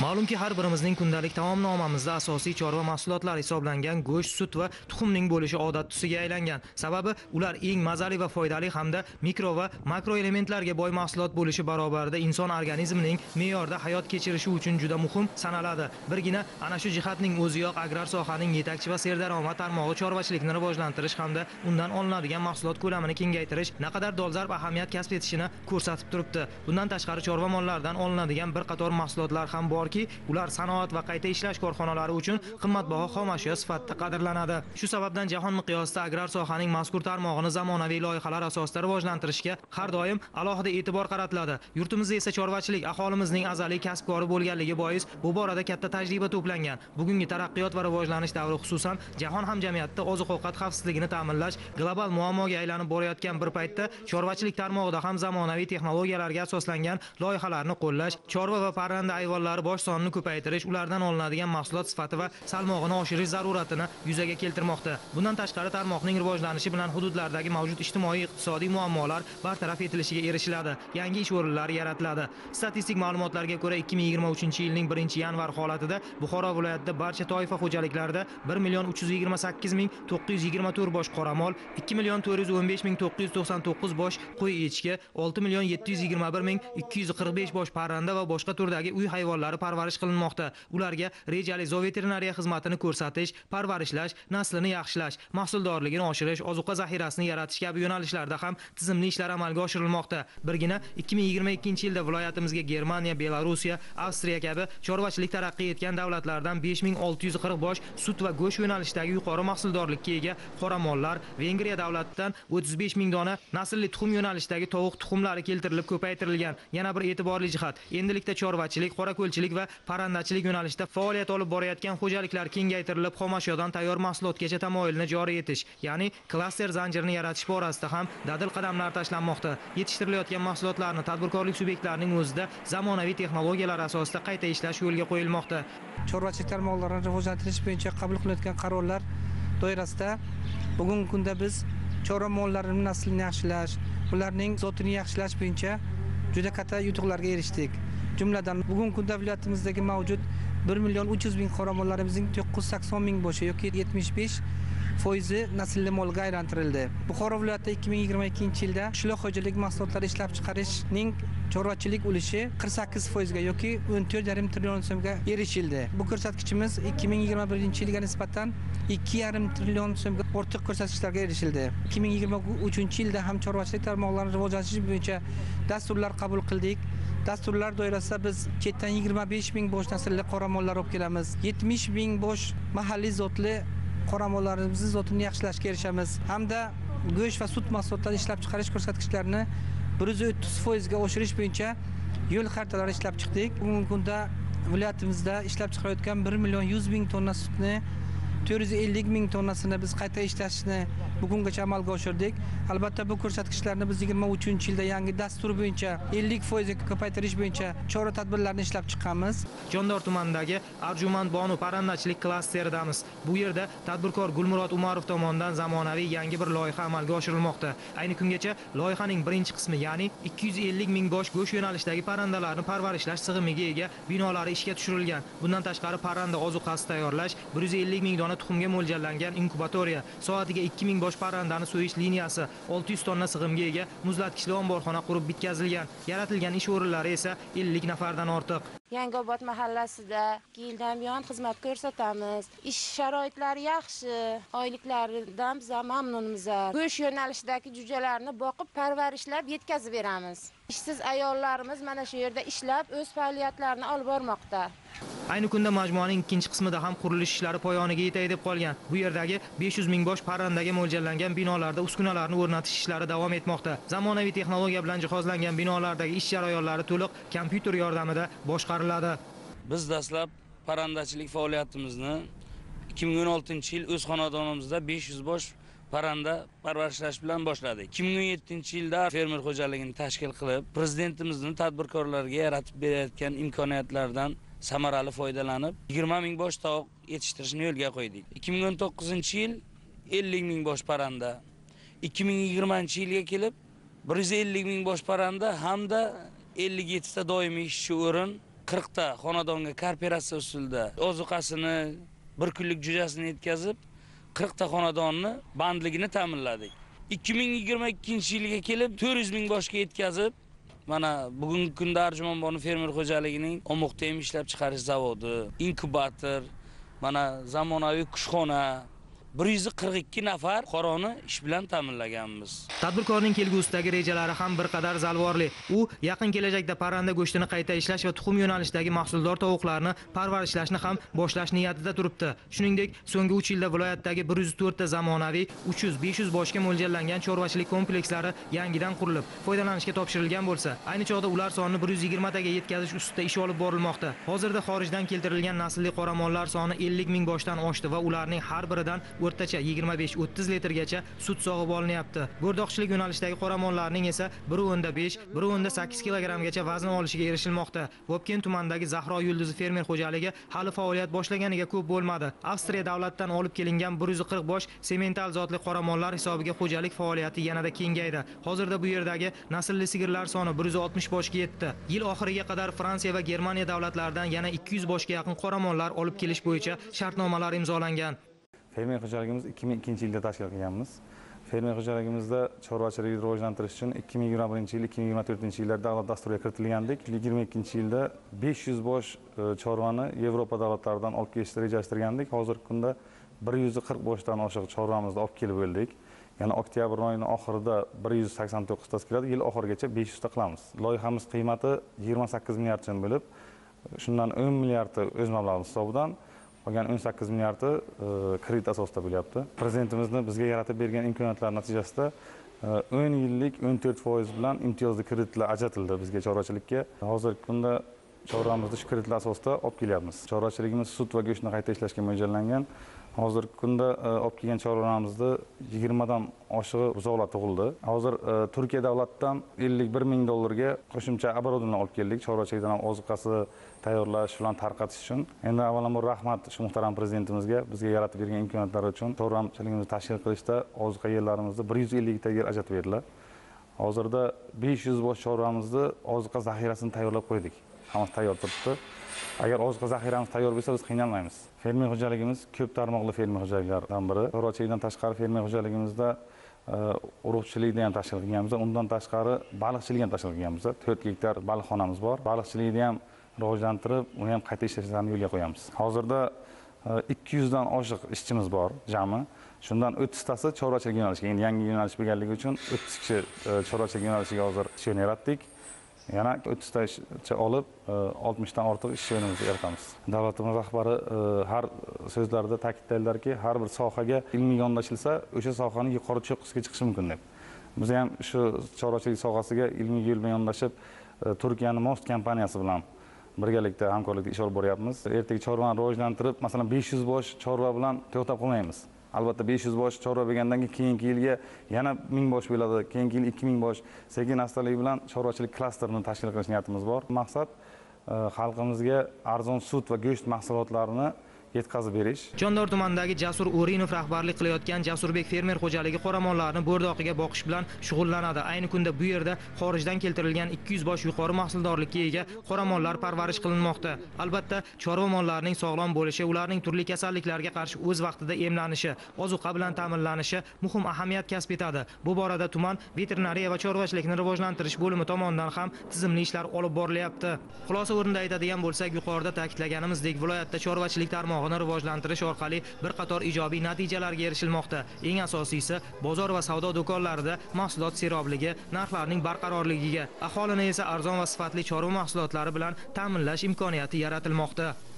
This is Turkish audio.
Ma'lumki har birimizning kundalik taomnomamizda asosiy chorva mahsulotlari hisoblangan go'sht, sut va tuxumning bo'lishi odat tusiga aylangan. Sababi ular eng mazali va foydali hamda mikro va makro elementlarga boy mahsulot bo'lishi barobarida inson organizmining me'yorda hayot kechirishi uchun juda muhim sanaladi. Birgina ana shu jihatning o'ziyoq agrar sohaning yetakchi va serdaromad tarmog'i chorvachilikni rivojlantirish hamda undan olinadigan mahsulot ko'lamini kengaytirish naqadar dolzarb ahamiyat kasb etishini ko'rsatib turibdi. Bundan tashqari chorva mollaridan olinadigan bir qator mahsulotlar ham bor. Ular sanoat va qayta ishlash korxonalari uchun qimmatbaho xomashyo sifatida qadrlanadi. Shu sababdan jahon miqyosida agrar sohaning mazkur tarmog'ini zamonaviy loyihalar asosida rivojlantirishga har doim alohida e'tibor qaratiladi. Yurtimizda esa chorvachilik aholimizning azaliy kasbkori bo'lganligi bois bu borada katta tajriba to'plangan. Bugungi taraqqiyot va rivojlanish davri xususan jahon hamjamiyatida oziq-ovqat xavfsizligini ta'minlash global muammoga aylanib borayotgan bir paytda chorvachilik tarmog'ida ham zamonaviy texnologiyalarga asoslangan loyihalarni qo'llash, chorva va parranda hayvonlari sonini ko'paytirish, ulardan olinadigan mahsulot sifati va salmog'ini oshirish zaruratini yuzaga keltirmoqda. Bundan tashqari tarmoqning rivojlanishi bilan hududlardagi mavjud ijtimoiy-iqtisodiy muammolar bartaraf etilishiga erishiladi, yangi ish o'rinlari yaratiladi. Statistik ma'lumotlarga ko'ra 2023-yilning 1-yanvar holatida Buxoro viloyatida barcha toifa xo'jaliklarida 1.328.924 bosh qora mol, 2.415.999 bosh qo'y echki, 6.721.245 bosh parranda va boshqa turdagi uy hayvonlari parvarish qilinmoqda. Ularga rejali zoveterinariya xizmatini ko'rsatish, parvarishlash, naslini yaxshilash, mahsuldorligini oshirish, ozuqa zaxirasini yaratish kabi yo'nalishlarda ham tizimli ishlar amalga oshirilmoqda. Birgina 2022-yilda viloyatimizga Germaniya, Belorussiya, Avstriya kabi chorvachilik taraqqiy etgan davlatlardan 5640 bosh sut va go'sht yo'nalishidagi yuqori mahsuldorlikka ega qora mollar, Vengriya davlatidan 35000 dona naslli tuxum yo'nalishidagi tovuq tuxumlari keltirilib ko'paytirilgan. Yana bir e'tiborli jihat, endilikda chorvachilik, qorako'lchilik va parrandachilik yo'nalishida faoliyat olib borayotgan xo'jaliklar kengaytirilib, xomashyodan tayyor mahsulotgacha tamoyilni joriy etish, ya'ni klaster zanjirini yaratish borasida ham dadil qadamlar tashlanmoqda. Yetishtirilayotgan mahsulotlarni tadbirkorlik subyektlarining o'zida zamonaviy texnologiyalar asosida qayta ishlash yo'lga qo'yilmoqda. Chorvachilik tarmoqlarini rivojlantirish bo'yicha qabul qilinayotgan qarorlar doirasida bugungi kunda biz chorva mollarini naslini yaxshilash, ularning zotini yaxshilash bo'yicha juda katta yutuqlarga erishdik. Jumladan bugungi kunda viloyatimizdagi mavjud 1.300.000 qora mollarimizning 980.000 boshi yoki 75%i naslli molga aylantirildi. Buxoro viloyatida 2022-yilda qishloq xo'jalik mahsulotlari ishlab chiqarishning chorvachilik ulushi 48%ga yoki 14,5 trillion so'mga erishildi. Bu ko'rsatkichimiz 2021-yilga nisbatan 2,5 trillion so'mga ortiq ko'rsatkichlarga erishildi. 2023-yilda ham chorvachilik tarmoqlarini rivojlantirish bo'yicha dasturlar qabul qildik. Dasturlar doirasida biz chetdan 25000 bosh naslli qora mollar olib kelamiz. 70000 bosh mahalliy zotli qora mollarimizni zotini yaxshilashga erishamiz. Hamda go'sht va sut mahsulotlari ishlab chiqarish ko'rsatkichlarini 130% ga oshirish bo'yicha yo'l xaritalari ishlab chiqdik. Bugungi kunda viloyatimizda ishlab chiqarayotgan 1.100.000 tonna sutni 450.000 tonnasini biz qayta ishlashni bugungacha amalga oshirdik. Albatta bu ko'rsatkichlarni biz 23-yilda yangi dastur bo'yicha 50% ga ko'paytirish bo'yicha chora tadbirlarni ishlab chiqqanmiz. Jondor tumanidagi Arjumand Bonu parrandachilik klasteridamiz. Bu yerda tadbirkor Gulmurod Umarov tomonidan zamonaviy yangi bir loyiha amalga oshirilmoqda. Ayni kungacha loyihaning birinchi qismi, ya'ni 250.000 bosh go'sht yo'nalishidagi parrandalarni parvarishlash sig'imiga ega binolari ishga tushirilgan. Bundan tashqari parranda ozuqasi tayyorlash, 150.000 dona tuxumga mo'ljallangan inkubatoriya, soatiga 2000 bosh parrandani so'yish liniyasi, 600 tonna sig'imga ega muzlatgichli omborxona qurib bitkazilgan. Yaratilgan ish o'rinlari esa 50 nafardan ortiq. Yangiobod mahallasida 2 yildan buyon xizmat ko'rsatamiz. Ish sharoitlari yaxshi, oyliklaridan mamnunmiz. Go'sht yo'nalishidagi jujalarni boqib, parvarishlab yetkazib beramiz. İşsiz ayollarimiz mana shu yerda ishlab o'z faoliyatlarini olib bormoqda. Ayni kunda majmuaning ikkinchi qismida ham qurilish ishlari poyoniga yetay deb qolgan. Bu yerdagi 500.000 bosh parrandaga mo'ljallangan binolarda uskunalarni o'rnatish ishlari davom etmoqda. Zamonaviy texnologiya bilan jihozlangan binolardagi ish jarayonlari to'liq kompyuter yordamida boshqariladi. Biz dastlab parrandachilik faoliyatimizni 2016-yil o'z xonadonimizda 500 bosh parranda parvarishlash bilan boshladik. 2017-yilda fermer xo'jaligini tashkil qilib, prezidentimizning tadbirkorlarga yaratib berayotgan imkoniyatlardan samarali foydalanib, 20.000 bosh tovuq yetishtirishni yo'lga qo'ydik. 2019-yil 50.000 bosh parranda, 2020-yilga kelib 150.000 bosh parranda hamda 57 ta doimiy ishchi o'rin 40'ta xonadonga kooperatsiya usulida ozuqasini bir kunlik jo'jasini yetkazib 40'ta xonadonni bandligini ta'minladik. 2022-yilga kelib 400 ming boshga yetkazib mana bugungi kunda Arjumonboni fermer xo'jaligining omuqtayim ishlab chiqarish zavodi, inkubator, mana zamonaviy kushxona 142 nafar fuqaroni ish bilan ta'minlaganmiz. Tadbirkorning kelgusidagi rejalari ham bir qadar zalvorli. U yaqin kelajakda parranda go'shtini qayta ishlash va tuxum yo'nalishidagi mahsuldor tovuqlarni parvarishlashni ham boshlash niyatida turibdi. Shuningdek, so'nggi 3 yilda viloyatdagi 104 ta zamonaviy 300-500 boshga mo'ljallangan chorvachilik komplekslari yangidan qurilib, foydalanishga topshirilgan bo'lsa, ayni chog'da ular sonini 120 taga yetkazish ustida ish olib borilmoqda. Hozirda xorijdan keltirilgan naslli qoramollar soni 50 ming boshdan oshdi va ularning har biridan o'rtacha 25-30 litrgacha sut sog'ib olinyapti. Go'rdoqchilik yo'nalishidagi qoramollarning esa 1.5, 1.8 kilogramgacha vazn olishiga erishilmoqda. Vobkent tumanidagi Zahro Yulduzi fermer xo'jaligi hali faoliyat boshlaganiga ko'p bo'lmadi. Avstriya davlatdan olib kelingan 140 bosh semental zotli qoramollar hisobiga xo'jalik faoliyati yanada kengaydi. Hozirda bu yerdagi naslli sigirlar soni 160 boshga yetdi. Yil oxiriga qadar Fransiya va Germaniya davlatlaridan yana 200 boshga yaqin qoramollar olib kelish bo'yicha shartnomalar imzolangan. Fermer xo'jaligimiz 2002-yilda tashkil qilinganmiz. Fermer xo'jaligimizda chorvachilikni rivojlantirish uchun 2021-yil, 2024-yillarda davlat dasturiga kiritilgandik. 2022-yilda 500 bosh chorvani Yevropa davlatlaridan olib kelishni rejalashtirgandik. Hozirgi kunda 140 boshdan oshiq chorvamizni olib kelib bo'ldik. Ya'ni oktyabr oyining oxirida 189 tasi keladi, yil oxirigacha 500 ta qilamiz. Loyihamiz qiymati 28 milliard so'm bo'lib, shundan 10 milliardi o'z mablag'imiz hisobidan qolgan 18 milliardi kredit asosida bo'lyapti. Prezidentimizni bizga yaratib bergan imkoniyatlar natijasida 10 yillik 14% bilan imtiyozli kreditlar ajratildi bizga chorvachilikka. Hozirgi kunda chorvamizda shu kreditlar asosida olib kelyapmiz. Chorvachiligimiz sut va go'shtni qayta ishlashga mo'ljallangan. Hozirgi kunda olib kelgan chorvalarimizda 20 dan oshig'i buzoqlar tug'ildi. Hozir Turkiya davlatidan 51 ming dollarga qo'shimcha obrodni olib keldik. Chorvachilikdan ozuqasi tayyorlash bilan tarqatish uchun. Endi avvalambor rahmat shu muhtaram prezidentimizga bizga yaratib bergan imkoniyatlari uchun. Chorvachiligimizni tashkil qilishda ozuqa yerlarimizda 150 ta yer ajratib berildi. Hozirda 500 bosh chorvamizni ozuqa zaxirasini tayyorlab qo'ydik. Hamma tayyor turibdi. Agar ozuqa zaxiramiz tayyor bo'lsa, biz qiynalmaymiz. Fermer xo'jaligimiz ko'p tarmoqli fermer xo'jaliklardan biri. Chorvachilikdan tashqari fermer xo'jaligimizda urug'chilikni ham tashkil qilganmiz, undan tashqari baliqchilikni ham tashkil qilganmiz. 4 gektar baliqxonamiz bor. Baliqchilikni ham rivojlantirib, uni ham qayta ishlashni yo'lga qo'yamiz. Hozirda 200 dan oshiq ishchimiz bor jami. Shundan 30 tasi chorvachilik yo'nalishiga, endi yangi yo'nalish bo'lganligi uchun 30 kishi chorvachilik yo'nalishiga hozir ishni yaratdik. Yana 30 tacha olib 60 dan ortiq ish o'rinimizni yaratamiz. Davlatimiz rahbari har so'zlarida ta'kidlaydilarki, har bir sohaga ilmiy yondashilsa, o'sha sohaning yuqori cho'qqisiga chiqishi mumkin deb. Biz ham shu chorvachilik sohasiga ilmiy yo'l bilan yondashib, Turkiyaning Most kompaniyasi bilan birgalikda hamkorlikda ish olib boryapmiz. Ertaga chorvani rivojlantirib, masalan 500 bosh chorva bilan to'xtab qolmaymiz. Albatta 500 bosh chorva bo'lgandan keyingi yilga yana 1000 bosh bo'ladi, keyingi yil 2000 bosh. Sekin astalik bilan chorvachilik klasterini tashkil qilish niyatimiz bor. Maqsad xalqimizga arzon sut va go'sht mahsulotlarini yetkazib berish. Jondor tumanidagi Jasur O'rinov rahbarlik qilayotgan Jasurbek fermer xo'jaligi qoramollarini bo'rdoqiga boqish bilan shug'ullanadi. Ayni kunda bu yerda xorijdan keltirilgan 200 bosh yuqori mahsuldorlikka ega qoramollar parvarish qilinmoqda. Albatta, chorva mollarining sog'lom bo'lishi, ularning turli kasalliklarga qarshi o'z vaqtida emlanishi, ozuqa bilan ta'minlanishi muhim ahamiyat kasb etadi. Bu borada tuman veterinariya va chorvachilikni rivojlantirish bo'limi tomonidan ham tizimli ishlar olib borilyapti. Xulosa o'rnida aytadigan bo'lsak, yuqorida ta'kidlaganimizdek, viloyatda chorvachilik tarmog'i rivojlantirish orqali bir qator ijobiy natijalarga erishilmoqda. Eng asosiysi bozor va savdo do'konlarida mahsulot serobligi, narxlarning barqarorligiga, aholini esa arzon va sifatli chorva mahsulotlari bilan ta'minlash imkoniyati yaratilmoqda.